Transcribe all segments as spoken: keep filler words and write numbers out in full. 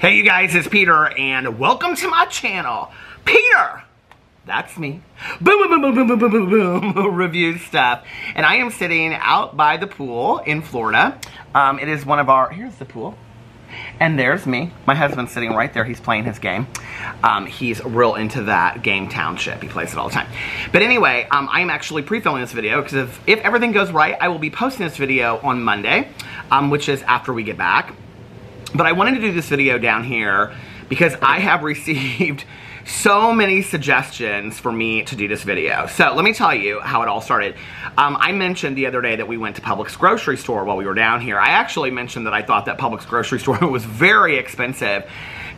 Hey you guys, it's Peter and welcome to my channel. Peter, that's me. Boom, boom, boom, boom, boom, boom, boom, boom, review stuff. And I am sitting out by the pool in Florida. Um, it is one of our, here's the pool. And there's me. My husband's sitting right there. He's playing his game. Um, he's real into that game, Township. He plays it all the time. But anyway, um, I'm actually pre-filming this video because if, if everything goes right, I will be posting this video on Monday, um, which is after we get back. But I wanted to do this video down here because I have received so many suggestions for me to do this video. So let me tell you how it all started. Um, I mentioned the other day that we went to Publix grocery store while we were down here. I actually mentioned that I thought that Publix grocery store was very expensive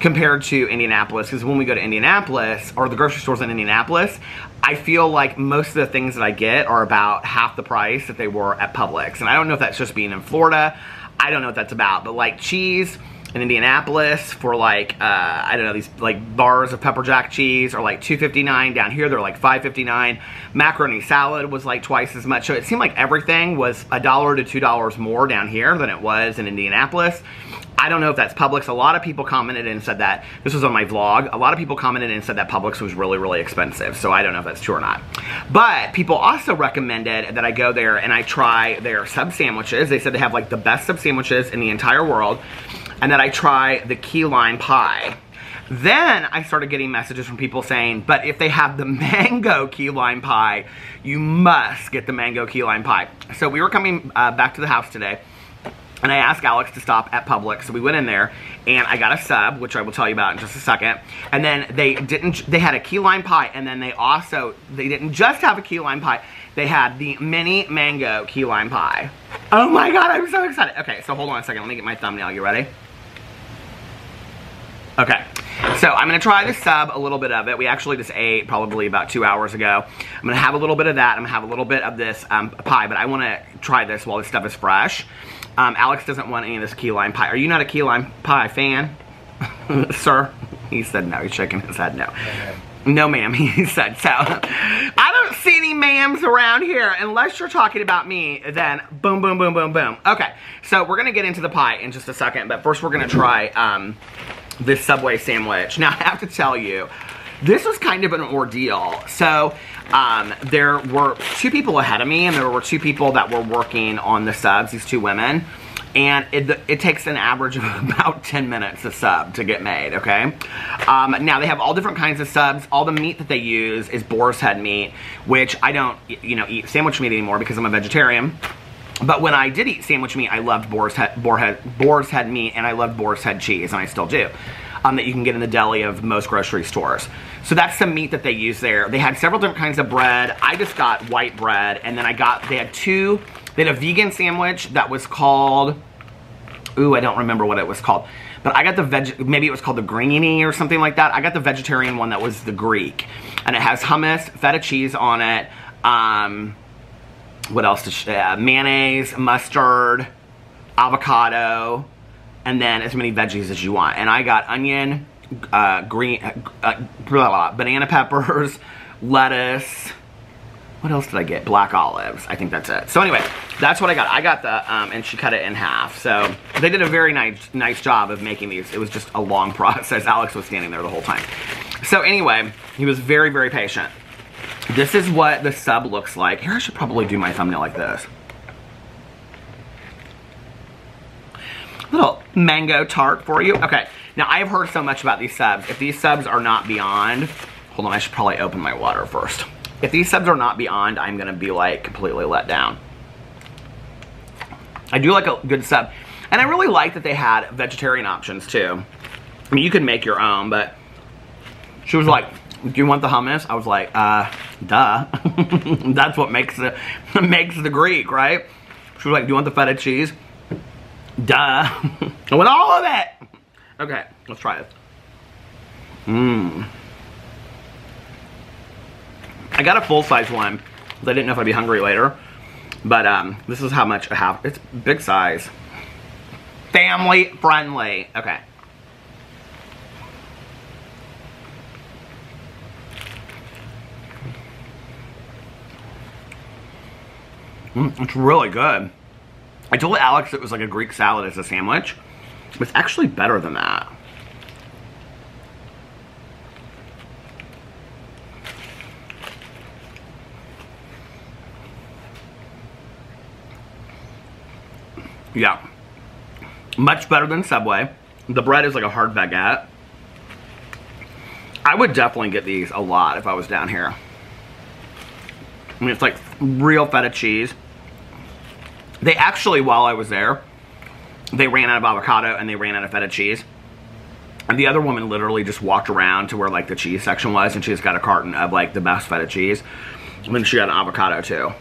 compared to Indianapolis, because when we go to Indianapolis, or the grocery stores in Indianapolis, I feel like most of the things that I get are about half the price that they were at Publix. And I don't know if that's just being in Florida. I don't know what that's about, but like cheese in Indianapolis for like, uh, I don't know, these like bars of pepper jack cheese are like two fifty-nine. Down here, they're like five fifty-nine. Macaroni salad was like twice as much. So it seemed like everything was a dollar to two dollars more down here than it was in Indianapolis. I don't know if that's Publix. A lot of people commented and said that, this was on my vlog, a lot of people commented and said that Publix was really, really expensive. So I don't know if that's true or not. But people also recommended that I go there and I try their sub sandwiches. They said they have like the best sub sandwiches in the entire world, and that I try the key lime pie. Then I started getting messages from people saying, but if they have the mango key lime pie, you must get the mango key lime pie. So we were coming uh, back to the house today, and I asked Alex to stop at Publix. So we went in there, and I got a sub, which I will tell you about in just a second. And then they didn't, they had a key lime pie, and then they also, they didn't just have a key lime pie, they had the mini mango key lime pie. Oh my God, I'm so excited. Okay, so hold on a second. Let me get my thumbnail. You ready? Okay, so I'm gonna try the sub, a little bit of it. We actually just ate probably about two hours ago. I'm gonna have a little bit of that. I'm gonna have a little bit of this um, pie, but I wanna try this while this stuff is fresh. Um, Alex doesn't want any of this key lime pie. Are you not a key lime pie fan, sir? He said no, he's shaking his head no. No ma'am, he said so. I don't see any ma'ams around here. Unless you're talking about me, then boom, boom, boom, boom, boom. Okay, so we're gonna get into the pie in just a second, but first we're gonna try, um, this Subway sandwich. Now, I have to tell you, this was kind of an ordeal. So, um, there were two people ahead of me, and there were two people that were working on the subs, these two women. And it, it takes an average of about ten minutes a sub to get made, okay? Um, now, they have all different kinds of subs. All the meat that they use is Boar's Head meat, which I don't, you know, eat sandwich meat anymore because I'm a vegetarian. But when I did eat sandwich meat, I loved boar's head, boar head, boar's head meat, and I loved boar's head cheese, and I still do, um, that you can get in the deli of most grocery stores. So that's the meat that they use there. They had several different kinds of bread. I just got white bread, and then I got, they had two, they had a vegan sandwich that was called, ooh, I don't remember what it was called. But I got the veg, maybe it was called the greenie or something like that. I got the vegetarian one that was the Greek, and it has hummus, feta cheese on it, um... what else did she, uh, mayonnaise, mustard, avocado, and then as many veggies as you want. And I got onion, uh, green, uh, uh, blah, blah, banana peppers, lettuce. What else did I get? Black olives. I think that's it. So anyway, that's what I got. I got the, um, and she cut it in half. So they did a very nice, nice job of making these. It was just a long process. Alex was standing there the whole time. So anyway, he was very, very patient. This is what the sub looks like. Here, I should probably do my thumbnail like this. Little mango tart for you. Okay, now I have heard so much about these subs. If these subs are not beyond, hold on, I should probably open my water first. If these subs are not beyond, I'm gonna be like completely let down. I do like a good sub. And I really like that they had vegetarian options too. I mean, you can make your own, but she was like, do you want the hummus? I was like, uh, duh. That's what makes the, makes the Greek, right? She was like, do you want the feta cheese? Duh. I want all of it. Okay, let's try this. Mmm. I got a full-size one. I didn't know if I'd be hungry later. But um, this is how much I have. It's big size. Family friendly. Okay. Mm, it's really good. I told Alex it was like a Greek salad as a sandwich. It's actually better than that. Yeah. Much better than Subway. The bread is like a hard baguette. I would definitely get these a lot if I was down here. I mean, it's like real feta cheese. They actually, while I was there, they ran out of avocado and they ran out of feta cheese. And the other woman literally just walked around to where like the cheese section was, and she just got a carton of like the best feta cheese. And then she got an avocado too.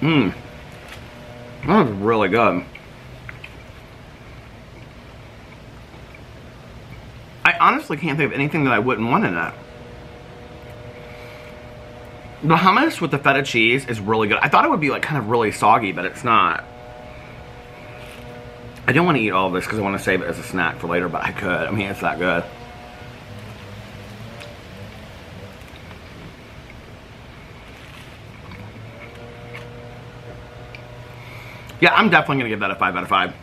Mmm. That was really good. I honestly can't think of anything that I wouldn't want in it. The hummus with the feta cheese is really good. I thought it would be like kind of really soggy, but it's not. I don't want to eat all of this because I want to save it as a snack for later, but I could. I mean, it's that good. Yeah, I'm definitely going to give that a five out of five.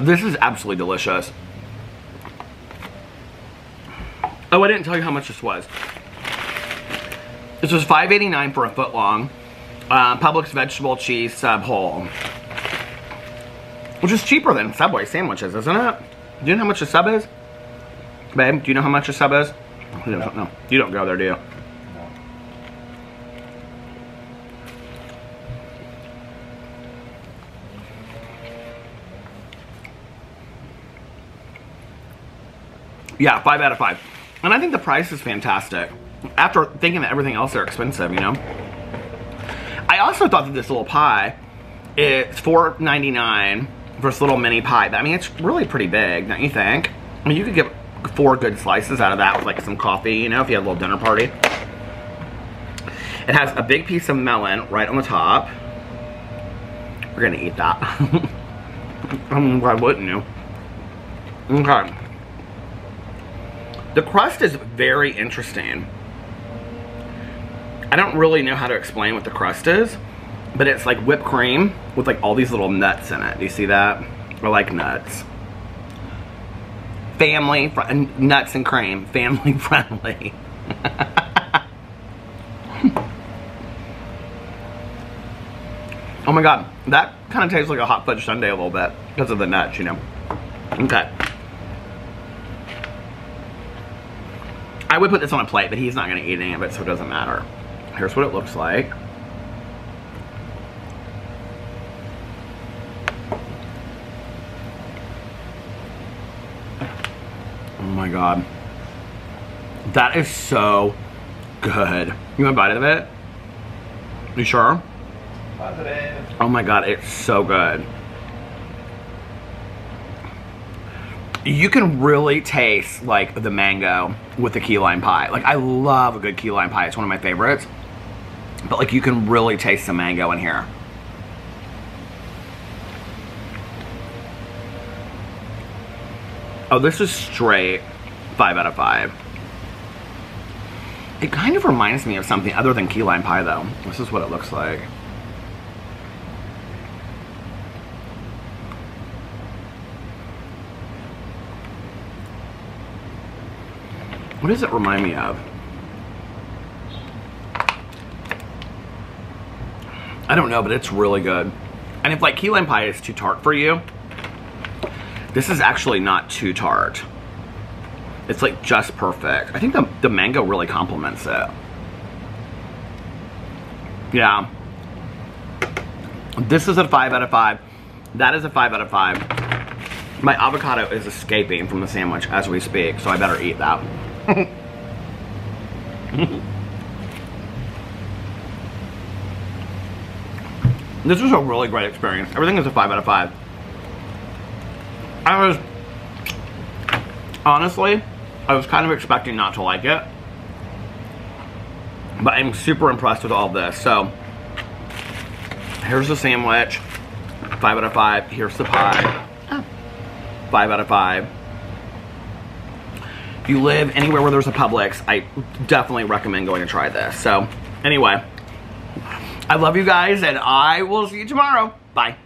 This is absolutely delicious. Oh, I didn't tell you how much this was. This was five eighty-nine for a foot long, uh, Publix vegetable cheese sub whole, which is cheaper than Subway sandwiches, isn't it? Do you know how much a sub is, babe? Do you know how much a sub is? You don't know. You don't go there, do you? Yeah, five out of five, and I think the price is fantastic. After thinking that everything else are expensive, you know. I also thought that this little pie, it's four ninety-nine for this little mini pie. But I mean, it's really pretty big, don't you think? I mean, you could get four good slices out of that with like some coffee, you know, if you had a little dinner party. It has a big piece of melon right on the top. We're gonna eat that. I mean, why wouldn't you? Okay. The crust is very interesting. I don't really know how to explain what the crust is, but it's like whipped cream with like all these little nuts in it. Do you see that? Or like nuts. Family, nuts and cream, family friendly. Oh my God, that kind of tastes like a hot fudge sundae a little bit because of the nuts, you know. Okay. I would put this on a plate, but he's not gonna eat any of it, so it doesn't matter. Here's what it looks like. Oh my God. That is so good. You want a bite of it? You sure? Positive. Oh my God, it's so good. You can really taste like the mango with the key lime pie. Like, I love a good key lime pie. It's one of my favorites. But like, you can really taste the mango in here. Oh, this is straight five out of five. It kind of reminds me of something other than key lime pie though. This is what it looks like. What does it remind me of? I don't know, but it's really good. And if like key lime pie is too tart for you, this is actually not too tart. It's like just perfect. I think the, the mango really complements it. Yeah. This is a five out of five. That is a five out of five. My avocado is escaping from the sandwich as we speak, so I better eat that. This was a really great experience. Everything is a five out of five. I was honestly, I was kind of expecting not to like it, but I'm super impressed with all this. So here's the sandwich, five out of five. Here's the pie, oh. Five out of five. If you live anywhere where there's a Publix, I definitely recommend going to try this. So anyway, I love you guys, and I will see you tomorrow. Bye.